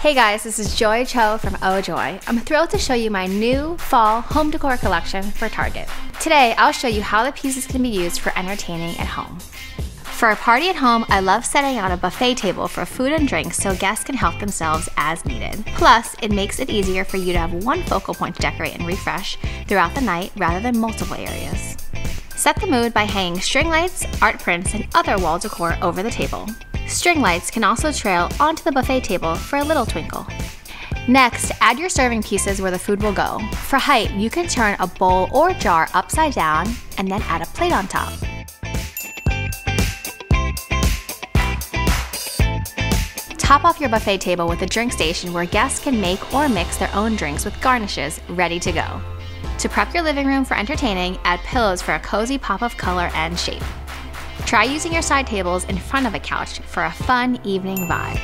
Hey guys, this is Joy Cho from Oh Joy. I'm thrilled to show you my new fall home decor collection for Target. Today, I'll show you how the pieces can be used for entertaining at home. For a party at home, I love setting out a buffet table for food and drinks so guests can help themselves as needed. Plus, it makes it easier for you to have one focal point to decorate and refresh throughout the night rather than multiple areas. Set the mood by hanging string lights, art prints, and other wall decor over the table. String lights can also trail onto the buffet table for a little twinkle. Next, add your serving pieces where the food will go. For height, you can turn a bowl or jar upside down and then add a plate on top. Top off your buffet table with a drink station where guests can make or mix their own drinks with garnishes ready to go. To prep your living room for entertaining, add pillows for a cozy pop of color and shape. Try using your side tables in front of a couch for a fun evening vibe.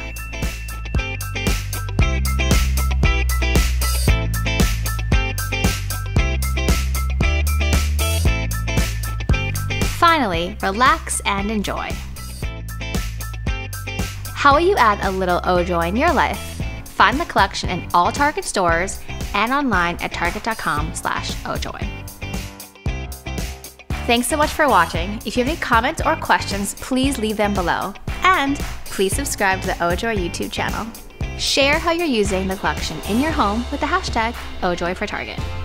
Finally, relax and enjoy. How will you add a little Oh Joy in your life? Find the collection in all Target stores and online at target.com/ohjoy. Thanks so much for watching. If you have any comments or questions, please leave them below. And please subscribe to the Oh Joy YouTube channel. Share how you're using the collection in your home with the hashtag #OhJoyForTarget.